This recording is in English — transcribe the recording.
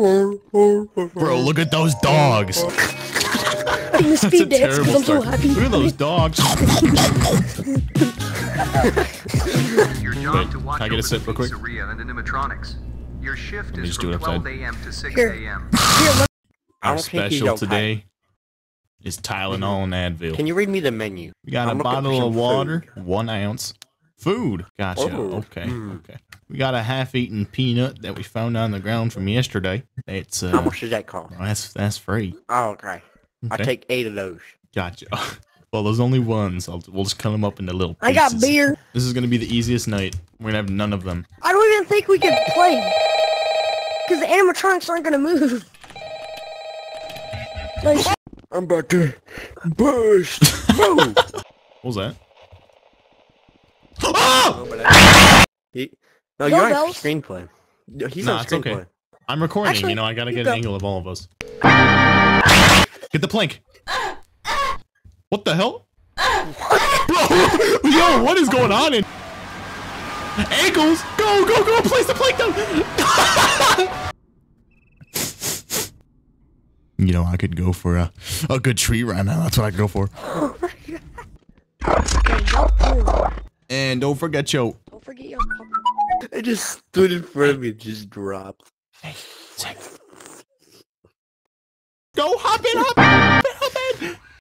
Bro, look at those dogs. I must be dead because I'm so happy. Look at those dogs. Your job wait, to watch can I get a sip real quick? And animatronics. Your shift is from 12 a.m. to 6 a.m. Our special today is Tylenol and Advil. Can you read me the menu? We got a bottle of water, 1 ounce. Food. Gotcha. Oh. Okay. Okay. We got a half-eaten peanut that we found on the ground from yesterday. That's how much does that cost? Oh, that's free. Oh, okay. I take 8 of those. Gotcha. Well, there's only ones. We'll just cut them up into little pieces. I got beer. This is gonna be the easiest night. We're gonna have none of them. I don't even think we can play because the animatronics aren't gonna move. Like, I'm about to burst. What was that? Oh! No, you're on screenplay. He's on screenplay. Okay. I'm recording, actually, you know, I gotta get an angle of all of us. Get the plank! What the hell? Bro, yo, what is going on in... Ankles! Go, go, go! Place the plank down! You know, I could go for a good treat right now. That's what I could go for. Oh my God. And don't forget your... Don't forget your... I just stood in front of me and just dropped. Hey, go hop in, hop in, hop in!